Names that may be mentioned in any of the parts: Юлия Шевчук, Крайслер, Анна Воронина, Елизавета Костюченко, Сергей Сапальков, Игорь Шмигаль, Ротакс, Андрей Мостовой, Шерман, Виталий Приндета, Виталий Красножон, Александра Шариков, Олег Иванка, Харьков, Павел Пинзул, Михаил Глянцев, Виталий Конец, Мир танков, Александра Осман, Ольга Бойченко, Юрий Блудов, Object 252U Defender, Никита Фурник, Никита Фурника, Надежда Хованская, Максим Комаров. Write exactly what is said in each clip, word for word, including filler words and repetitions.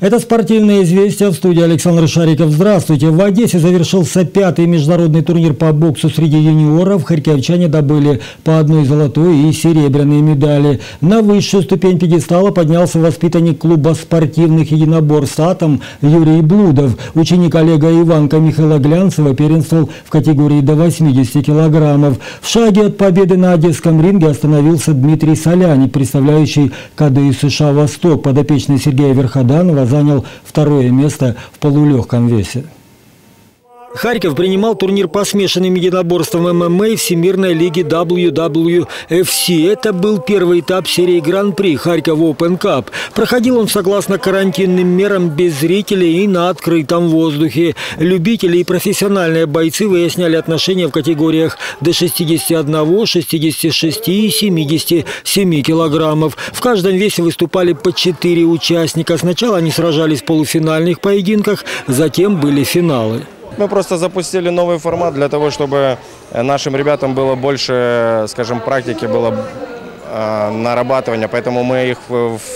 Это спортивные известия в студии Александра Шариков. Здравствуйте. В Одессе завершился пятый международный турнир по боксу среди юниоров. Харьковчане добыли по одной золотой и серебряной медали. На высшую ступень пьедестала поднялся воспитанник клуба спортивных единоборств «Атом» Юрий Блудов. Ученик Олега Иванка Михаила Глянцева первенствовал в категории до восьмидесяти килограммов. В шаге от победы на одесском ринге остановился Дмитрий Соляник, представляющий КДИ США «Восток». Подопечный Сергея Верходанова занял второе место в полулегком весе. Харьков принимал турнир по смешанным единоборствам ММА Всемирной лиги дабл ю дабл ю эф си. Это был первый этап серии Гран-при «Харьков Open Cup». Проходил он согласно карантинным мерам, без зрителей и на открытом воздухе. Любители и профессиональные бойцы выясняли отношения в категориях до шестидесяти одного, шестидесяти шести и семидесяти семи килограммов. В каждом весе выступали по четыре участника. Сначала они сражались в полуфинальных поединках, затем были финалы. Мы просто запустили новый формат для того, чтобы нашим ребятам было больше, скажем, практики, было э, нарабатывания. Поэтому мы их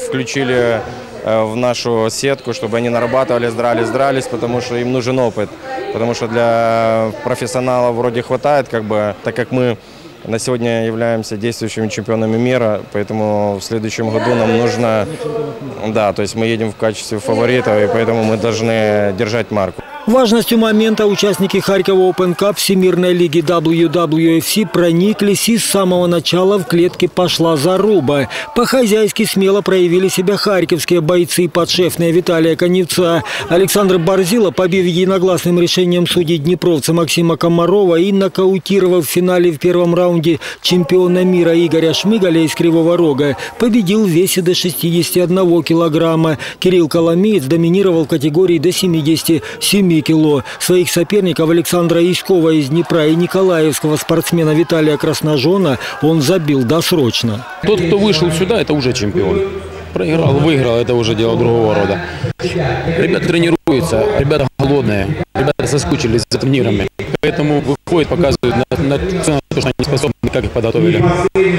включили э, в нашу сетку, чтобы они нарабатывались, дрались, дрались, потому что им нужен опыт. Потому что для профессионала вроде хватает, как бы, так как мы на сегодня являемся действующими чемпионами мира, поэтому в следующем году нам нужно, да, то есть мы едем в качестве фаворитов, и поэтому мы должны держать марку. Важностью момента участники Харькова Open Cup Всемирной лиги дабл ю дабл ю эф си прониклись, и с самого начала в клетке пошла заруба. По-хозяйски смело проявили себя харьковские бойцы, подшефные Виталия Конеца. Александр Борзила, побив единогласным решением судей днепровца Максима Комарова и нокаутировав в финале в первом раунде чемпиона мира Игоря Шмигаля из Кривого Рога, победил в весе до шестидесяти одного килограмма. Кирилл Коломеец доминировал в категории до семидесяти семи кило. Своих соперников Александра Яськова из Днепра и николаевского спортсмена Виталия Красножона он забил досрочно. Тот, кто вышел сюда, это уже чемпион. Проиграл, выиграл, это уже дело другого рода. Ребята тренируются, ребята голодные, ребята соскучились за турнирами. Поэтому выходит, показывают на, на то, что они способны, как их подготовили. Перед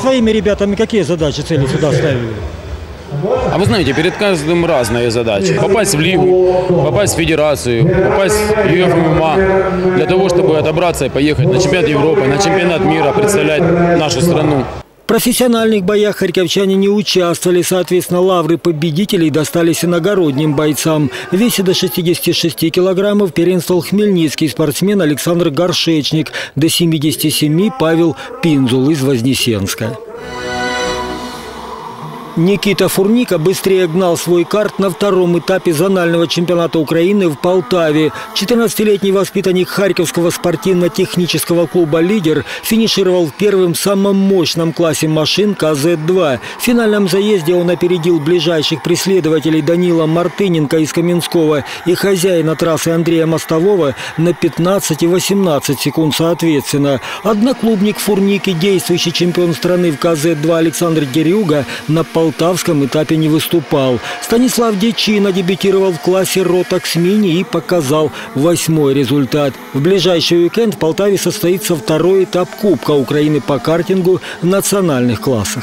своими ребятами какие задачи, цели сюда ставили? А вы знаете, перед каждым разные задачи. Попасть в лигу, попасть в федерацию, попасть в ю эф эм а, для того, чтобы отобраться и поехать на чемпионат Европы, на чемпионат мира, представлять нашу страну. В профессиональных боях харьковчане не участвовали. Соответственно, лавры победителей достались иногородним бойцам. В весе до шестидесяти шести килограммов первенствовал хмельницкий спортсмен Александр Горшечник. До семидесяти семи Павел Пинзул из Вознесенска. Никита Фурника быстрее гнал свой карт на втором этапе зонального чемпионата Украины в Полтаве. четырнадцатилетний воспитанник Харьковского спортивно-технического клуба «Лидер» финишировал в первом самом мощном классе машин ка зет два. В финальном заезде он опередил ближайших преследователей Данила Мартыненко из Каменского и хозяина трассы Андрея Мостового на пятнадцать и восемнадцать секунд соответственно. Одноклубник Фурники, действующий чемпион страны в ка зет два Александр Герюга, на полтаве В полтавском этапе не выступал. Станислав Дичина дебютировал в классе «Ротакс Мини» и показал восьмой результат. В ближайший уикенд в Полтаве состоится второй этап Кубка Украины по картингу в национальных классах.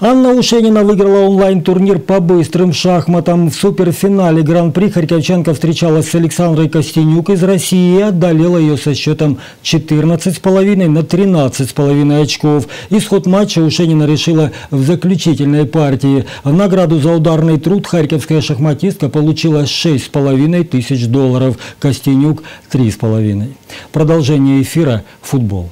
Анна Ушенина выиграла онлайн-турнир по быстрым шахматам. В суперфинале Гран-при харьковчанка встречалась с Александрой Костенюк из России и одолела ее со счетом четырнадцать с половиной на тринадцать с половиной очков. Исход матча Ушенина решила в заключительной партии. В награду за ударный труд харьковская шахматистка получила шесть с половиной тысяч долларов. Костенюк – три с половиной. Продолжение эфира «Футбол».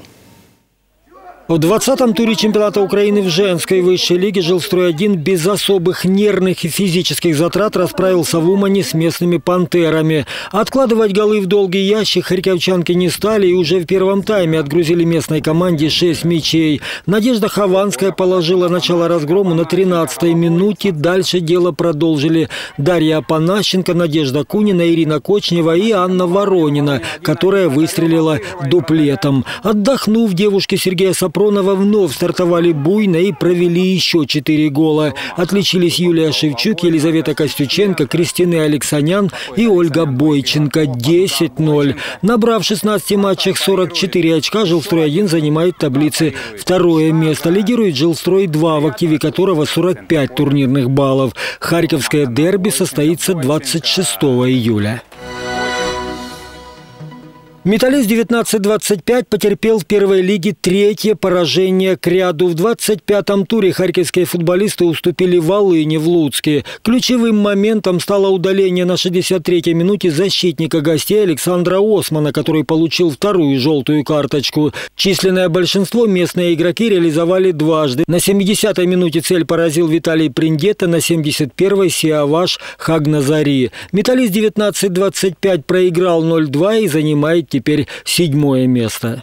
В двадцатом туре чемпионата Украины в женской высшей лиге «Жилстрой-один» без особых нервных и физических затрат расправился в Умане с местными «Пантерами». Откладывать голы в долгий ящик харьковчанки не стали и уже в первом тайме отгрузили местной команде шесть мячей. Надежда Хованская положила начало разгрому на тринадцатой минуте. Дальше дело продолжили Дарья Апанасьенко, Надежда Кунина, Ирина Кочнева и Анна Воронина, которая выстрелила дуплетом. Отдохнув, девушки Сергея Сапалькова Сапронова вновь стартовали буйно и провели еще четыре гола. Отличились Юлия Шевчук, Елизавета Костюченко, Кристина Алексанян и Ольга Бойченко. десять ноль. Набрав в шестнадцати матчах сорок четыре очка, «Жилстрой-один» занимает таблицы второе место. Лидирует «Жилстрой-два», в активе которого сорок пять турнирных баллов. Харьковское дерби состоится двадцать шестого июля. Металлист девятнадцать двадцать пять потерпел в первой лиге третье поражение к ряду. В двадцать пятом туре харьковские футболисты уступили Волыни в Луцке. Ключевым моментом стало удаление на шестьдесят третьей минуте защитника гостей Александра Османа, который получил вторую желтую карточку. Численное большинство местные игроки реализовали дважды. На семидесятой минуте цель поразил Виталий Приндета, на семьдесят первой Сиаваш Хагназари. Металлист девятнадцать двадцать пять проиграл ноль два и занимает теперь седьмое место.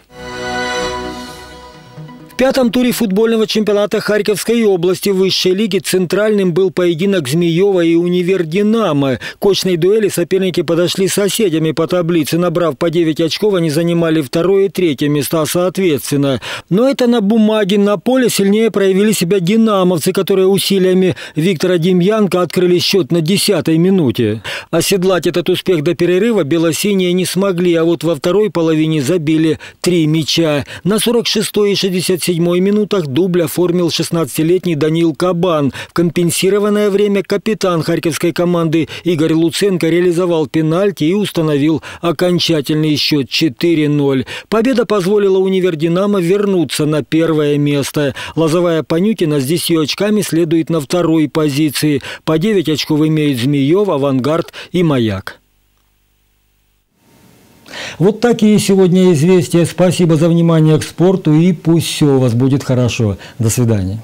В пятом туре футбольного чемпионата Харьковской области высшей лиги центральным был поединок Змеева и Универ Динамо. К очной дуэли соперники подошли соседями по таблице. Набрав по девять очков, они занимали второе и третье места соответственно. Но это на бумаге. На поле сильнее проявили себя динамовцы, которые усилиями Виктора Демьянко открыли счет на десятой минуте. Оседлать этот успех до перерыва белосиние не смогли, а вот во второй половине забили три мяча. На сорок шестой и шестьдесят седьмой минутах дубль оформил шестнадцатилетний Данил Кабан. В компенсированное время капитан харьковской команды Игорь Луценко реализовал пенальти и установил окончательный счет четыре ноль. Победа позволила «Универ Динамо» вернуться на первое место. Лозовая Понюкина с десятью очками следует на второй позиции. По девять очков имеют Змеев, Авангард и Маяк. Вот такие сегодня известия. Спасибо за внимание к спорту и пусть все у вас будет хорошо. До свидания.